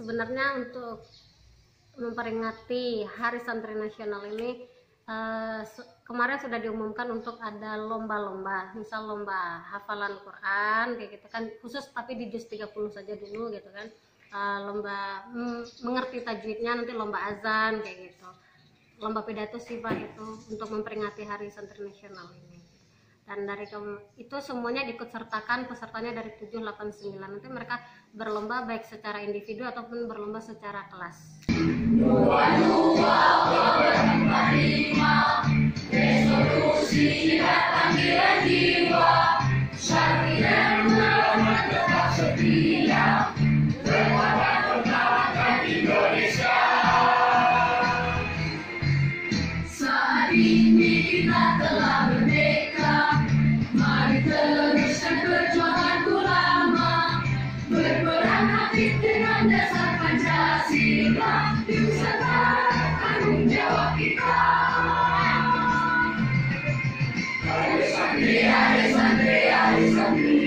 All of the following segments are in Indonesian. Sebenarnya untuk memperingati Hari Santri Nasional ini kemarin sudah diumumkan untuk ada lomba-lomba, misal lomba hafalan Quran kayak gitu kan, khusus tapi di juz 30 saja dulu gitu kan, lomba mengerti tajwidnya, nanti lomba azan kayak gitu, lomba pidato sifat itu untuk memperingati Hari Santri Nasional ini. Dan dari itu semuanya diikutsertakan pesertanya dari 7, 8, 9, nanti mereka berlomba baik secara individu ataupun berlomba secara kelas. Resolusi datang bila jiwa, syariat merawat tetap setia, berwarna Indonesia. Saat ini kita telah merdeka, mari teruskan perjuanganku lama, berperan aktif dengan dasar Pancasila, di Nusantara tanggung jawab kita. Terima kasih.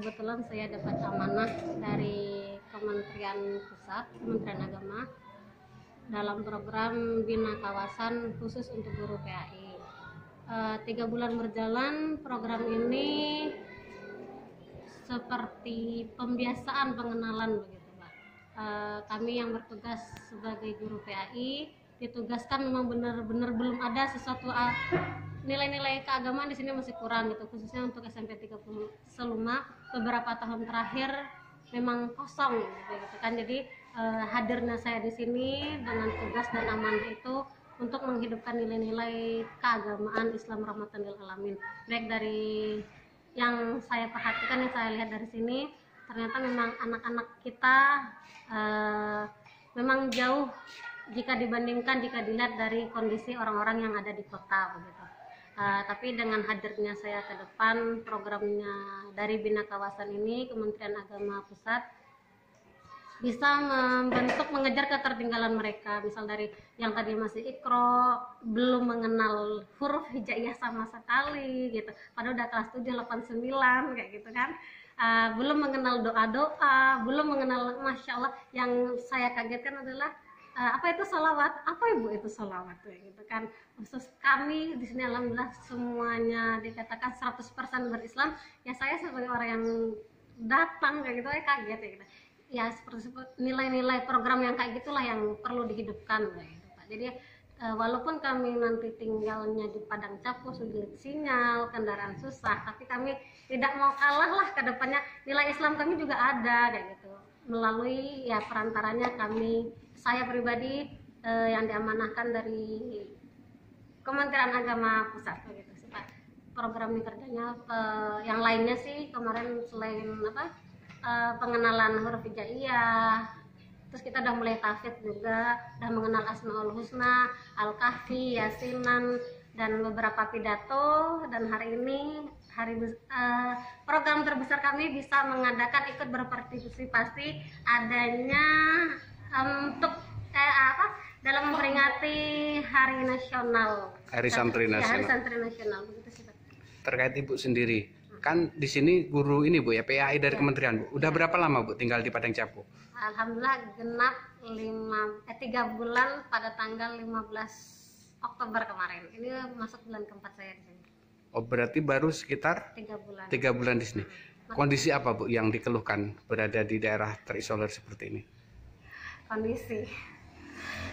Kebetulan saya dapat amanah dari Kementerian Pusat, Kementerian Agama dalam program Bina Kawasan khusus untuk guru PAI. 3 bulan berjalan program ini seperti pembiasaan pengenalan begitu, Pak. Kami yang bertugas sebagai guru PAI ditugaskan memang benar-benar belum ada sesuatu nilai-nilai keagamaan di sini masih kurang gitu, khususnya untuk SMP 30 Seluma beberapa tahun terakhir memang kosong gitu kan. Jadi hadirnya saya di sini dengan tugas dan amanah itu untuk menghidupkan nilai-nilai keagamaan Islam rahmatan lil alamin. Baik dari yang saya perhatikan, yang saya lihat dari sini, ternyata memang anak-anak kita memang jauh jika dilihat dari kondisi orang-orang yang ada di kota begitu. Tapi dengan hadirnya saya ke depan programnya dari Bina Kawasan ini, Kementerian Agama Pusat bisa membentuk mengejar ketertinggalan mereka. Misal dari yang tadi masih Iqra, belum mengenal huruf hijaiyah sama sekali gitu, padahal udah kelas 7, 8, 9 kayak gitu kan. Belum mengenal doa-doa, belum mengenal, Masya Allah. Yang saya kagetkan adalah apa itu sholawat, apa ibu itu sholawat gitu kan. Khusus kami di sini alhamdulillah semuanya dikatakan 100% berislam. Ya saya sebagai orang yang datang kayak gitu, saya kaget ya gitu. Ya seperti nilai-nilai program yang kayak gitulah yang perlu dihidupkan gitu, Pak. Jadi walaupun kami nanti tinggalnya di Padang Capo, sulit sinyal, kendaraan susah, tapi kami tidak mau kalah lah ke depannya. Nilai Islam kami juga ada kayak gitu. Melalui ya perantaranya saya pribadi yang diamanahkan dari Kementerian Agama Pusat begitu sih, Pak. Program ini kerjanya yang lainnya sih kemarin selain pengenalan huruf hijaiyah, terus kita udah mulai tafsir juga, udah mengenal Asma'ul Husna, Al-Kahfi, Yasinan, dan beberapa pidato. Dan hari ini program terbesar kami bisa mengadakan ikut berpartisipasi adanya untuk dalam memperingati Hari Nasional. Hari Santri Nasional. Ya, Hari Santri Nasional begitu sih, Pak. terkait Ibu sendiri. Kan di sini guru ini Bu ya, PAI dari Kementerian Bu. Udah berapa lama Bu tinggal di Padang Capo? Alhamdulillah genap 3 bulan pada tanggal 15 Oktober kemarin. Ini masuk bulan keempat saya di sini. Oh, berarti baru sekitar 3 bulan di sini. Kondisi apa Bu yang dikeluhkan berada di daerah terisolir seperti ini? Kondisi.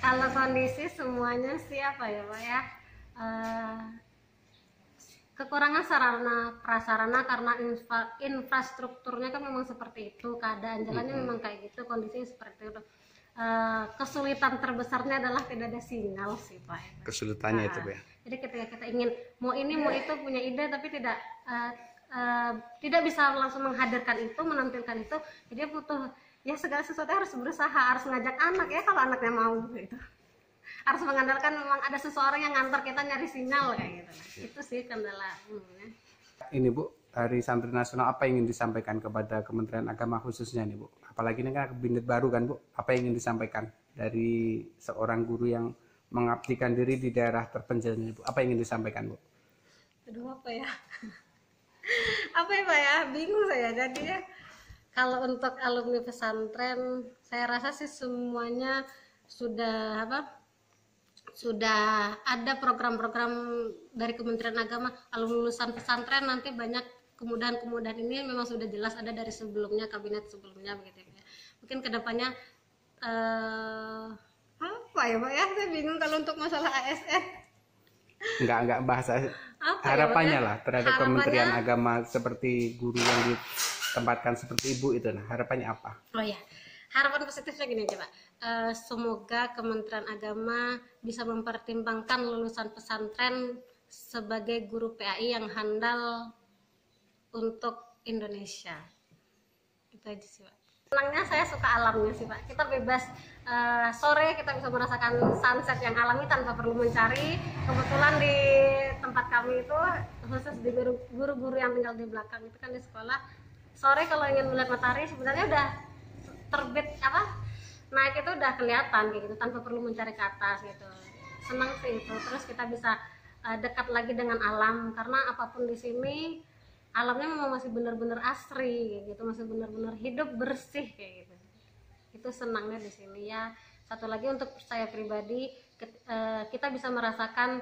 Kalau kondisi semuanya siapa ya Pak ya? Kekurangan sarana prasarana karena infrastrukturnya kan memang seperti itu, keadaan jalannya memang kayak gitu, kondisinya seperti itu. Kesulitan terbesarnya adalah tidak ada sinyal sih Pak. Kesulitannya itu ya. Jadi ketika kita ingin mau ini mau itu, punya ide tapi tidak bisa langsung menghadirkan itu, menampilkan itu, jadi butuh ya segala sesuatu, harus berusaha, harus ngajak anak ya kalau anaknya mau gitu. Harus mengandalkan memang ada seseorang yang ngantar kita nyari sinyal kayak gitu. Itu sih kendala. Ini Bu, dari Santri Nasional apa yang ingin disampaikan kepada Kementerian Agama khususnya nih Bu? Apalagi ini kan kabinet baru kan Bu, apa yang ingin disampaikan dari seorang guru yang mengabdikan diri di daerah terpencil ini Bu? Apa yang ingin disampaikan Bu? Aduh apa ya? Apa ya Pak ya? Bingung saya jadinya. Kalau untuk alumni pesantren, saya rasa sih semuanya sudah sudah ada program-program dari Kementerian Agama. Lulusan pesantren nanti banyak kemudahan-kemudahan ini memang sudah jelas ada dari sebelumnya, kabinet sebelumnya begitu ya. Mungkin kedepannya apa ya Pak ya, saya bingung kalau untuk masalah ASN. Enggak bahasa harapannya ya, lah terhadap harapannya, Kementerian Agama seperti guru yang ditempatkan seperti Ibu itu, nah harapannya apa? Oh ya, harapan positifnya gini aja Pak. Semoga Kementerian Agama bisa mempertimbangkan lulusan pesantren sebagai guru PAI yang handal untuk Indonesia. Itu aja sih Pak. Senangnya saya suka alamnya sih Pak. Kita bebas, sore kita bisa merasakan sunset yang alami tanpa perlu mencari. Kebetulan di tempat kami itu khusus di guru-guru yang tinggal di belakang itu kan di sekolah, sore kalau ingin melihat matahari sebenarnya udah terbit naik itu udah kelihatan kayak gitu tanpa perlu mencari ke atas gitu. Senang sih itu. Terus kita bisa dekat lagi dengan alam karena apapun di sini alamnya memang masih benar-benar asri gitu, masih benar-benar hidup bersih kayak gitu. Itu senangnya di sini ya. Satu lagi untuk saya pribadi, kita bisa merasakan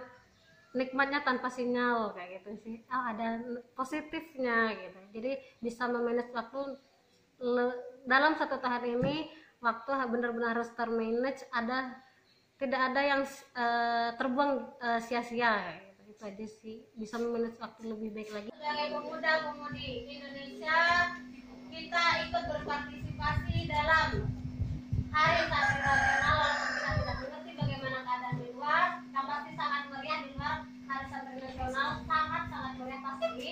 nikmatnya tanpa sinyal kayak gitu sih. Oh, ada positifnya gitu. Jadi bisa memanage waktu dalam satu tahun ini. Waktu benar-benar harus termanage, tidak ada yang terbuang sia-sia gitu. Itu aja sih, bisa memanage waktu lebih baik lagi. Sebagai pemuda-pemudi Indonesia, kita ikut berpartisipasi dalam Hari Santri Nasional. Walaupun kita tidak mengerti bagaimana keadaan di luar, yang pasti sangat meriah di luar Hari Santri Nasional, sangat-sangat meriah pasti.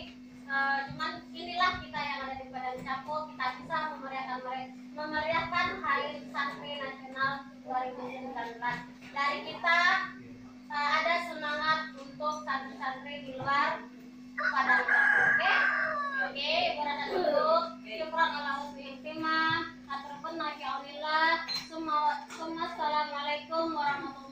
Cuman inilah kita yang ada di Padang Capo, kita bisa memeriahkan Hari Santri Nasional 2019. Dari kita ada semangat untuk santri-santri di luar Padang Capo. Oke, berada dulu. Syukran Allahumma bihamdih, aturpun nafi'ulillah. Assalamualaikum warahmatullahi wabarakatuh.